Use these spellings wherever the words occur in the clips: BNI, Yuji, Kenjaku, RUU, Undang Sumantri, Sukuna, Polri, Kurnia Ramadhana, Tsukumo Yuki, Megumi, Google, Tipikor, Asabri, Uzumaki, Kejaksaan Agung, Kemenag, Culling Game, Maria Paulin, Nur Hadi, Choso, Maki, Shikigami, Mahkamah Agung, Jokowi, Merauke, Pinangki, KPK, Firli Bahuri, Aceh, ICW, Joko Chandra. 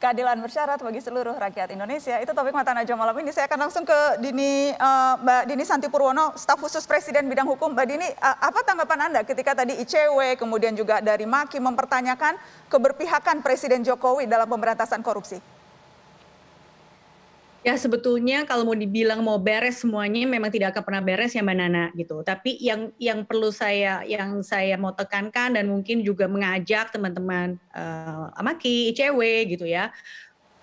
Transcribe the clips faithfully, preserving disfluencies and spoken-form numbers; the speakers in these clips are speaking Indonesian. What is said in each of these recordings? keadilan bersyarat bagi seluruh rakyat Indonesia. Itu topik Mata Najwa malam ini. Saya akan langsung ke Dini, uh, Mbak Dini Santi Purwono, staf khusus Presiden Bidang Hukum. Mbak Dini, uh, apa tanggapan Anda ketika tadi I C W, kemudian juga dari Maki mempertanyakan keberpihakan Presiden Jokowi dalam pemberantasan korupsi? Ya sebetulnya kalau mau dibilang mau beres semuanya memang tidak akan pernah beres ya Mbak Nana gitu. Tapi yang yang perlu saya yang saya mau tekankan dan mungkin juga mengajak teman-teman uh, Maki, I C W gitu ya.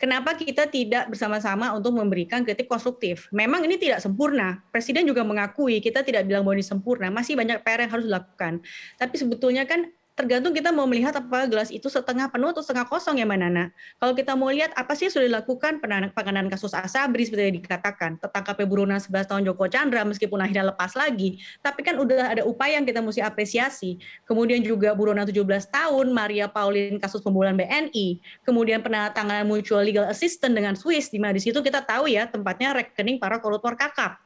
Kenapa kita tidak bersama-sama untuk memberikan kritik konstruktif? Memang ini tidak sempurna. Presiden juga mengakui kita tidak bilang bahwa ini sempurna. Masih banyak P R yang harus dilakukan. Tapi sebetulnya kan tergantung kita mau melihat apa gelas itu setengah penuh atau setengah kosong ya Mbak Nana. Kalau kita mau lihat apa sih sudah dilakukan penanganan kasus Asabri seperti yang dikatakan, tertangkapnya buronan sebelas tahun Joko Chandra meskipun akhirnya lepas lagi, tapi kan udah ada upaya yang kita mesti apresiasi. Kemudian juga buronan tujuh belas tahun Maria Paulin kasus pembobolan B N I, kemudian penandatanganan mutual legal assistance dengan Swiss di mana di situ kita tahu ya tempatnya rekening para koruptor kakap.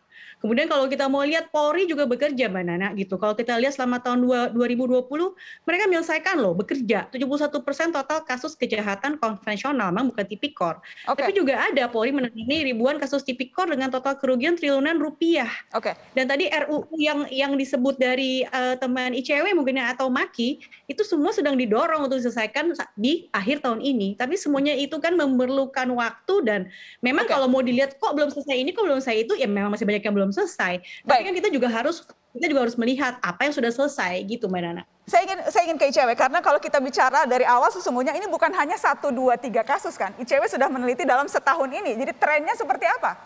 Kemudian kalau kita mau lihat Polri juga bekerja Mbak Nana gitu. Kalau kita lihat selama tahun dua ribu dua puluh mereka menyelesaikan loh bekerja tujuh puluh satu persen total kasus kejahatan konvensional memang bukan tipikor. Okay. Tapi juga ada Polri menangani ribuan kasus tipikor dengan total kerugian triliunan rupiah. Oke. Okay. Dan tadi R U U yang yang disebut dari uh, teman I C W mungkin atau Maki itu semua sedang didorong untuk diselesaikan di akhir tahun ini. Tapi semuanya itu kan memerlukan waktu dan memang okay. Kalau mau dilihat kok belum selesai ini kok belum selesai itu ya memang masih banyak yang belum selesai. Tapi kan kita juga harus kita juga harus melihat apa yang sudah selesai gitu Mbak Nana. Saya ingin saya ingin ke I C W karena kalau kita bicara dari awal sesungguhnya ini bukan hanya satu dua tiga kasus kan. I C W sudah meneliti dalam setahun ini. Jadi trennya seperti apa?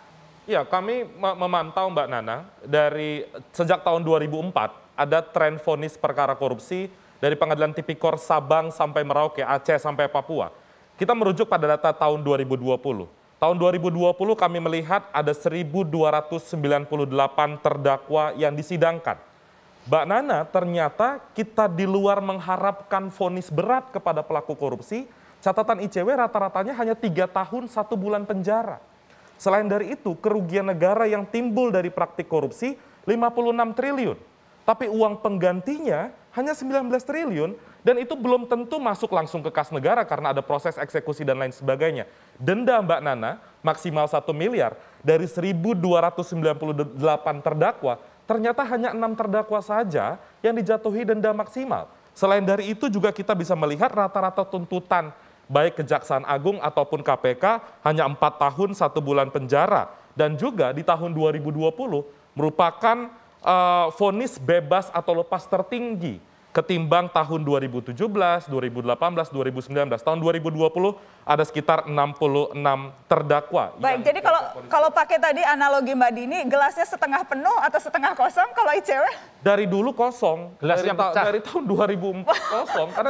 Ya, kami memantau Mbak Nana dari sejak tahun dua ribu empat ada tren vonis perkara korupsi dari Pengadilan Tipikor Sabang sampai Merauke, Aceh sampai Papua. Kita merujuk pada data tahun dua ribu dua puluh. Tahun dua ribu dua puluh kami melihat ada seribu dua ratus sembilan puluh delapan terdakwa yang disidangkan. Mbak Nana, ternyata kita di luar mengharapkan vonis berat kepada pelaku korupsi, catatan I C W rata-ratanya hanya tiga tahun satu bulan penjara. Selain dari itu, kerugian negara yang timbul dari praktik korupsi lima puluh enam triliun. Tapi uang penggantinya hanya sembilan belas triliun dan itu belum tentu masuk langsung ke kas negara karena ada proses eksekusi dan lain sebagainya. Denda Mbak Nana maksimal satu miliar dari seribu dua ratus sembilan puluh delapan terdakwa ternyata hanya enam terdakwa saja yang dijatuhi denda maksimal. Selain dari itu juga kita bisa melihat rata-rata tuntutan baik Kejaksaan Agung ataupun K P K hanya empat tahun satu bulan penjara dan juga di tahun dua ribu dua puluh merupakan vonis uh, bebas atau lepas tertinggi ketimbang tahun dua ribu tujuh belas, dua ribu delapan belas, dua ribu sembilan belas. Tahun dua ribu dua puluh ada sekitar enam puluh enam terdakwa. Baik, jadi kalau kalau pakai tadi analogi Mbak Dini, gelasnya setengah penuh atau setengah kosong kalau I C W? Dari dulu kosong, gelasnya dari, ta dari tahun dua ribu empat kosong karena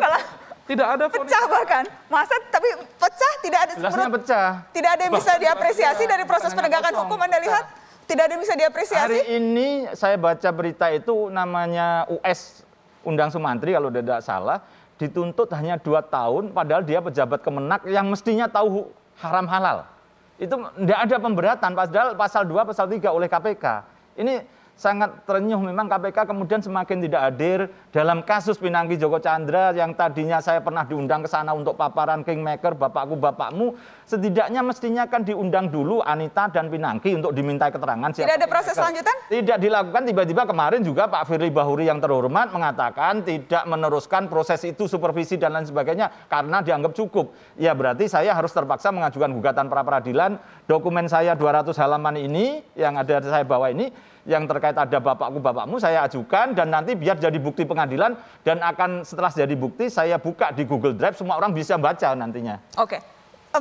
tidak ada vonis. Pecah bahkan. Masa tapi pecah tidak ada gelasnya pecah. Tidak ada yang bisa diapresiasi dari proses penegakan hukum Anda lihat? Tidak ada yang bisa diapresiasi? Hari ini saya baca berita itu namanya U S Undang Sumantri kalau tidak salah. Dituntut hanya dua tahun padahal dia pejabat Kemenag yang mestinya tahu haram halal. Itu tidak ada pemberatan padahal pasal dua, pasal tiga oleh K P K. Ini sangat terenyuh memang K P K kemudian semakin tidak hadir dalam kasus Pinangki Joko Chandra yang tadinya saya pernah diundang ke sana untuk paparan Kingmaker bapakku bapakmu setidaknya mestinya kan diundang dulu Anita dan Pinangki untuk diminta keterangan siapa. Tidak ada proses lanjutan? Tidak dilakukan tiba-tiba kemarin juga Pak Firli Bahuri yang terhormat mengatakan tidak meneruskan proses itu supervisi dan lain sebagainya karena dianggap cukup. Ya berarti saya harus terpaksa mengajukan gugatan pra peradilan dokumen saya dua ratus halaman ini yang ada saya bawa ini yang terkait ada bapakku bapakmu saya ajukan dan nanti biar jadi bukti pengadilan dan akan setelah jadi bukti saya buka di Google Drive semua orang bisa baca nantinya. Oke,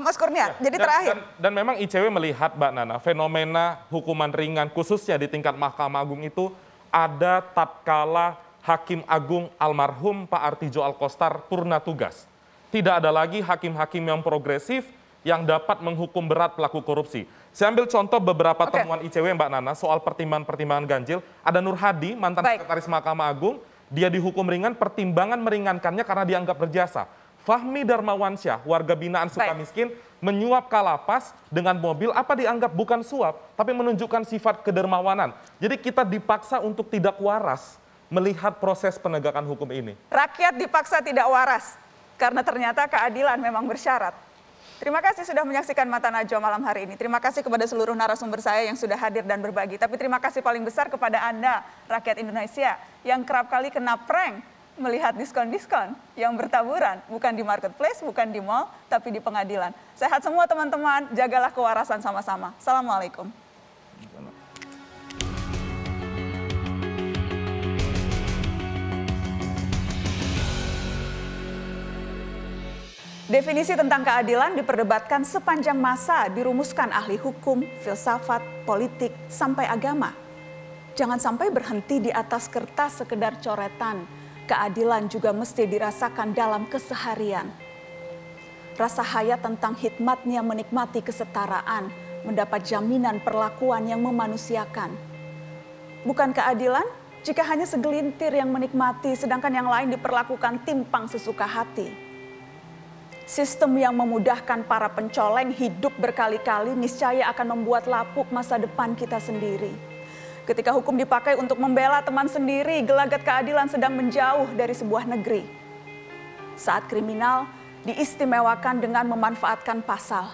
Mas Kurnia, ya, jadi dan, terakhir. Dan, dan memang I C W melihat Mbak Nana fenomena hukuman ringan khususnya di tingkat Mahkamah Agung itu ada tatkala Hakim Agung almarhum Pak Artijo Alkostar purna tugas. Tidak ada lagi hakim-hakim yang progresif yang dapat menghukum berat pelaku korupsi. Saya ambil contoh beberapa okay. temuan I C W Mbak Nana soal pertimbangan-pertimbangan ganjil. Ada Nur Hadi, mantan Baik. Sekretaris Mahkamah Agung, dia dihukum ringan pertimbangan meringankannya karena dianggap berjasa. Fahmi Darmawansyah, warga binaan suka Baik. Miskin, menyuap kalapas dengan mobil apa dianggap bukan suap, tapi menunjukkan sifat kedermawanan. Jadi kita dipaksa untuk tidak waras melihat proses penegakan hukum ini. Rakyat dipaksa tidak waras karena ternyata keadilan memang bersyarat. Terima kasih sudah menyaksikan Mata Najwa malam hari ini. Terima kasih kepada seluruh narasumber saya yang sudah hadir dan berbagi. Tapi terima kasih paling besar kepada Anda, rakyat Indonesia, yang kerap kali kena prank melihat diskon-diskon yang bertaburan. Bukan di marketplace, bukan di mall, tapi di pengadilan. Sehat semua teman-teman, jagalah kewarasan sama-sama. Assalamualaikum. Definisi tentang keadilan diperdebatkan sepanjang masa, dirumuskan ahli hukum, filsafat, politik, sampai agama. Jangan sampai berhenti di atas kertas sekedar coretan. Keadilan juga mesti dirasakan dalam keseharian. Rasa hayat tentang hikmatnya menikmati kesetaraan, mendapat jaminan perlakuan yang memanusiakan. Bukan keadilan jika hanya segelintir yang menikmati, sedangkan yang lain diperlakukan timpang sesuka hati. Sistem yang memudahkan para pencoleng hidup berkali-kali niscaya akan membuat lapuk masa depan kita sendiri. Ketika hukum dipakai untuk membela teman sendiri, gelagat keadilan sedang menjauh dari sebuah negeri. Saat kriminal diistimewakan dengan memanfaatkan pasal.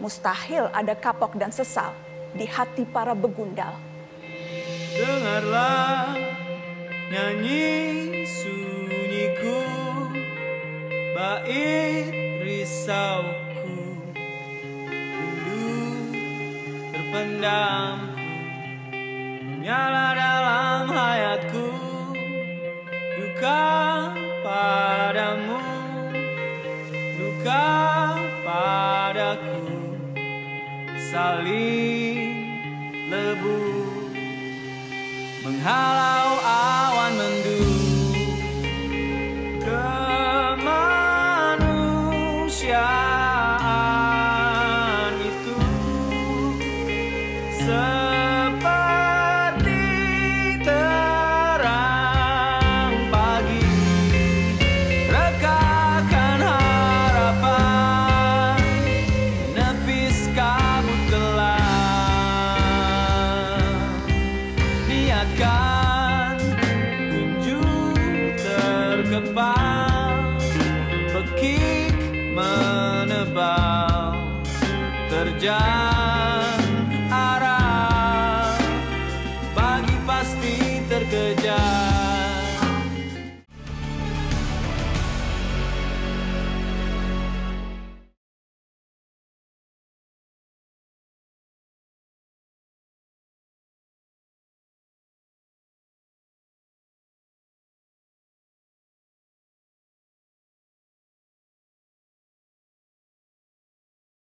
Mustahil ada kapok dan sesal di hati para begundal. Dengarlah nyanyi sunyiku, bait risauku, rindu terpendam, menyala dalam hayatku, duka padamu, duka padaku, saling lebu, menghalau awan mendung. Yeah.